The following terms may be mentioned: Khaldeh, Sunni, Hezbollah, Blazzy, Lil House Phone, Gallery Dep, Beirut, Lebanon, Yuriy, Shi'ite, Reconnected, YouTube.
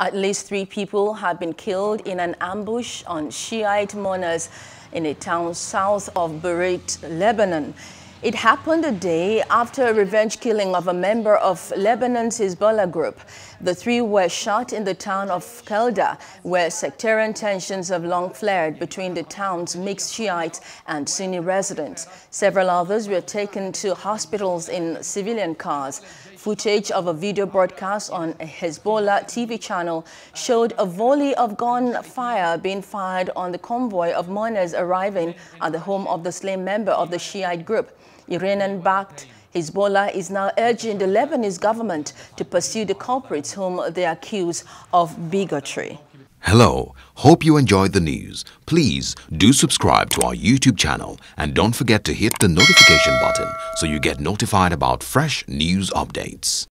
At least 3 people have been killed in an ambush on Shiite mourners in a town south of Beirut, Lebanon. It happened a day after a revenge killing of a member of Lebanon's Hezbollah group. The 3 were shot in the town of Khaldeh, where sectarian tensions have long flared between the town's mixed Shiite and Sunni residents. Several others were taken to hospitals in civilian cars. Footage of a video broadcast on a Hezbollah TV channel showed a volley of gunfire being fired on the convoy of mourners arriving at the home of the slain member of the Shiite group. Iranian-backed Hezbollah is now urging the Lebanese government to pursue the culprits whom they accuse of bigotry. Hello, hope you enjoyed the news. Please do subscribe to our YouTube channel and don't forget to hit the notification button so you get notified about fresh news updates.